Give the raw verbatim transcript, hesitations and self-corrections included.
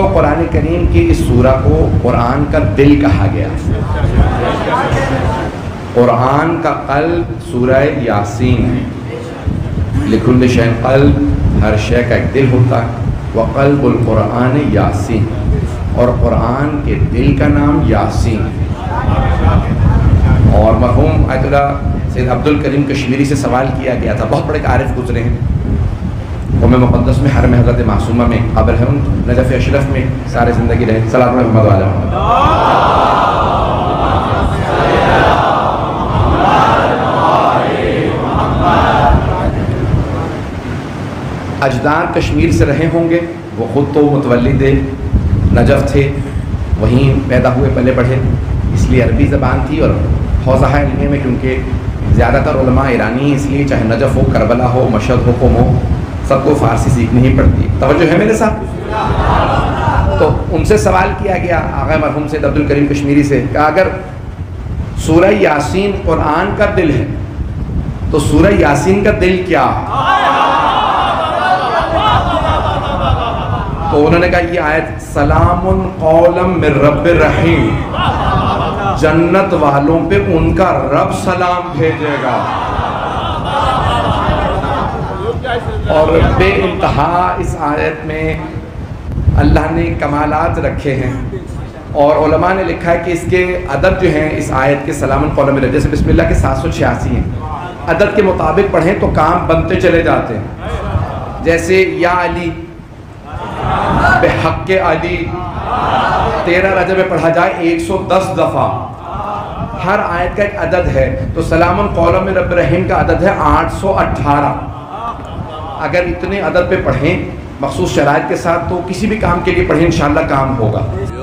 तो कुरान करीम की इस सूरह को कुरान का दिल कहा गया, कुरान का कल्ब सूरह यासीन है। लिकुल्लि शैइन कल्ब, हर शे का एक दिल होता है। व कल्बुल कुरान यासीन, और कुरान के दिल का नाम यासीन है। और मरहूम आयतुल्लाह सैयद अब्दुल करीम कश्मीरी से सवाल किया गया था, बहुत बड़े आरिफ गुजरे हैं। उम्मे मुक़द्दस में, हर में हजरत मासूमा में कब्र है, नजफ़ अशरफ में सारे ज़िंदगी रहे। सलामुन कौलम अजदार कश्मीर से रहे होंगे, वो ख़ुद तो मुतवल्लिद नजफ़ थे, वहीं पैदा हुए पले बढ़े, इसलिए अरबी ज़बान थी। और हौज़ा इल्मी में क्योंकि ज़्यादातर उलमा ईरानी, इसलिए चाहे नजफ़ हो, करबला हो, मशद हो, कुम हो, सबको फ़ारसी सीखनी ही पड़ती। तवज्जो है मेरे साथ? तो उनसे सवाल किया गया आगा मरहूम सैयद अब्दुल करीम कश्मीरी से कि अगर सूरह यासीन कुरान का दिल है तो सूरह यासीन का दिल क्या? तो उन्होंने कहा ये आयत सलामुन कौलम मिर रब्बिर रहीम, जन्नत वालों पे उनका रब सलाम भेजेगा। और बे इंतहा इस आयत में अल्लाह ने कमालात रखे हैं। और उलमा ने लिखा है कि इसके अदब जो हैं इस आयत के सलामुन कौलम, जैसे बिस्मिल्लाह के सात सौ छियासी हैं, अदब के मुताबिक पढ़ें तो काम बनते चले जाते हैं। जैसे या अली बेहक अली तेरह रजब में पढ़ा जाए एक सौ दस दफ़ा। हर आयत का एक अदद है, तो सलामुन कौलम रब्बिर रहीम का अदद है आठ सौ अठारह। अगर इतने अदद पे पढ़ें मखसूस शराइत के साथ तो किसी भी काम के लिए पढ़ें, इंशाअल्लाह काम होगा।